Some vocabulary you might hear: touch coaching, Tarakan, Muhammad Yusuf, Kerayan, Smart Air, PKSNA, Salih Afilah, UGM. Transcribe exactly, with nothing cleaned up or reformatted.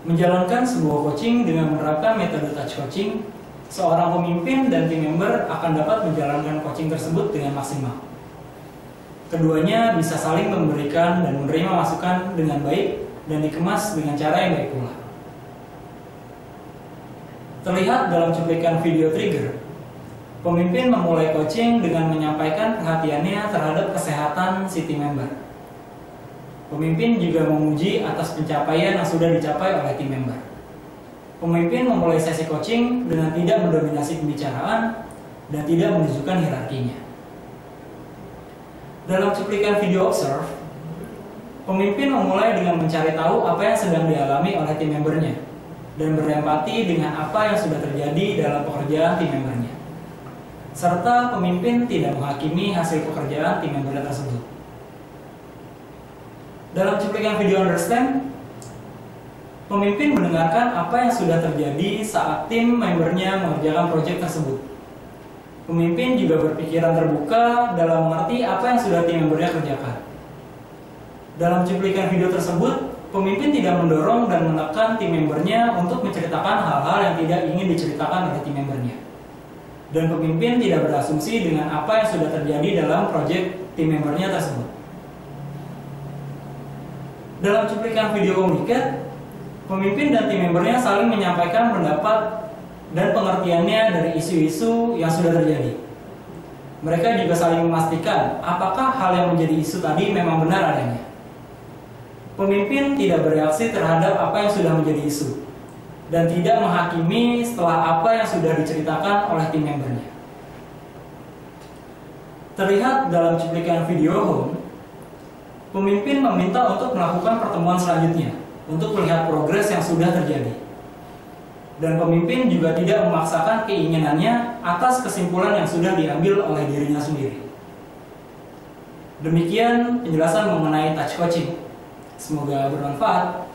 Menjalankan sebuah coaching dengan menerapkan metode touch coaching, seorang pemimpin dan tim member akan dapat menjalankan coaching tersebut dengan maksimal. Keduanya bisa saling memberikan dan menerima masukan dengan baik dan dikemas dengan cara yang baik pula. Terlihat dalam cuplikan video trigger, pemimpin memulai coaching dengan menyampaikan perhatiannya terhadap kesehatan si tim member. Pemimpin juga memuji atas pencapaian yang sudah dicapai oleh tim member. Pemimpin memulai sesi coaching dengan tidak mendominasi pembicaraan dan tidak menunjukkan hierarkinya. Dalam cuplikan video observe, pemimpin memulai dengan mencari tahu apa yang sedang dialami oleh tim membernya dan berempati dengan apa yang sudah terjadi dalam pekerjaan tim membernya. Serta pemimpin tidak menghakimi hasil pekerjaan tim member tersebut. Dalam cuplikan video understand, pemimpin mendengarkan apa yang sudah terjadi saat tim membernya mengerjakan proyek tersebut. Pemimpin juga berpikiran terbuka dalam mengerti apa yang sudah tim membernya kerjakan. Dalam cuplikan video tersebut, pemimpin tidak mendorong dan menekan tim membernya untuk menceritakan hal-hal yang tidak ingin diceritakan oleh tim membernya. Dan pemimpin tidak berasumsi dengan apa yang sudah terjadi dalam proyek tim membernya tersebut. Dalam cuplikan video komunikat, pemimpin dan tim membernya saling menyampaikan pendapat dan pengertiannya dari isu-isu yang sudah terjadi. Mereka juga saling memastikan apakah hal yang menjadi isu tadi memang benar adanya. Pemimpin tidak bereaksi terhadap apa yang sudah menjadi isu dan tidak menghakimi setelah apa yang sudah diceritakan oleh tim membernya. Terlihat dalam cuplikan video home, pemimpin meminta untuk melakukan pertemuan selanjutnya untuk melihat progres yang sudah terjadi. Dan pemimpin juga tidak memaksakan keinginannya atas kesimpulan yang sudah diambil oleh dirinya sendiri. Demikian penjelasan mengenai touch coaching. Semoga bermanfaat.